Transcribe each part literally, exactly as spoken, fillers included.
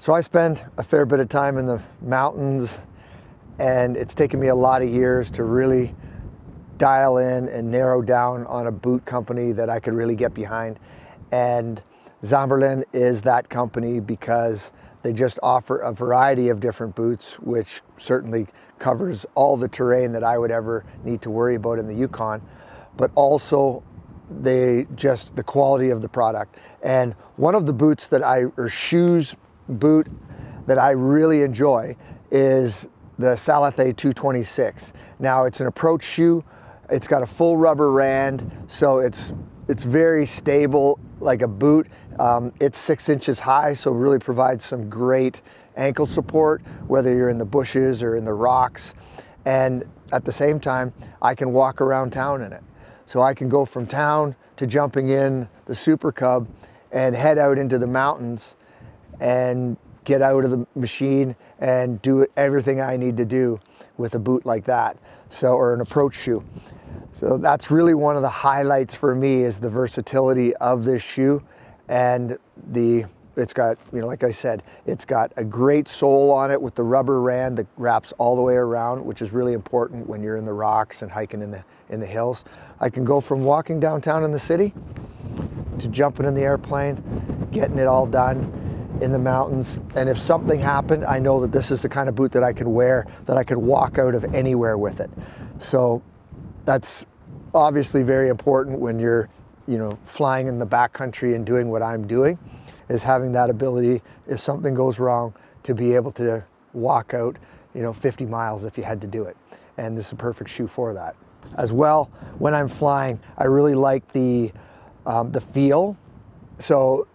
So I spend a fair bit of time in the mountains, and it's taken me a lot of years to really dial in and narrow down on a boot company that I could really get behind. And Zamberlan is that company because they just offer a variety of different boots, which certainly covers all the terrain that I would ever need to worry about in the Yukon, but also they just the quality of the product. And one of the boots that I, or shoes boot that I really enjoy is the Salathe two twenty-six. Now it's an approach shoe. It's got a full rubber rand, so it's it's very stable like a boot. Um, it's six inches high, so really provides some great ankle support, whether you're in the bushes or in the rocks. And at the same time, I can walk around town in it. So I can go from town to jumping in the Super Cub and head out into the mountains and get out of the machine and do everything I need to do with a boot like that, so, or an approach shoe. So that's really one of the highlights for me, is the versatility of this shoe. And the, it's got, you know, like I said, it's got a great sole on it with the rubber rand that wraps all the way around, which is really important when you're in the rocks and hiking in the, in the hills. I can go from walking downtown in the city to jumping in the airplane, getting it all done in the mountains. And if something happened, I know that this is the kind of boot that I could wear, that I could walk out of anywhere with it. So that's obviously very important when you're, you know, flying in the backcountry and doing what I'm doing, is having that ability, if something goes wrong, to be able to walk out, you know, fifty miles if you had to do it. And this is a perfect shoe for that. As well, when I'm flying, I really like the, um, the feel. So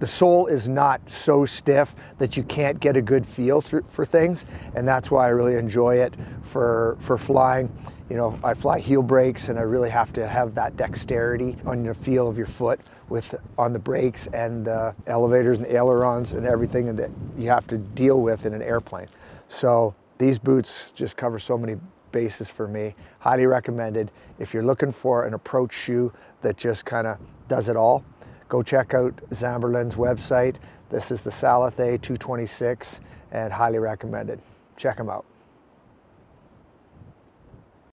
the sole is not so stiff that you can't get a good feel for things, and that's why I really enjoy it for, for flying. You know, I fly heel brakes, and I really have to have that dexterity on the feel of your foot with on the brakes and uh, elevators and ailerons and everything that you have to deal with in an airplane. So these boots just cover so many bases for me. Highly recommended. If you're looking for an approach shoe that just kind of does it all, go check out Zamberlan's website. This is the Salathe two twenty-six, and highly recommended. Check them out.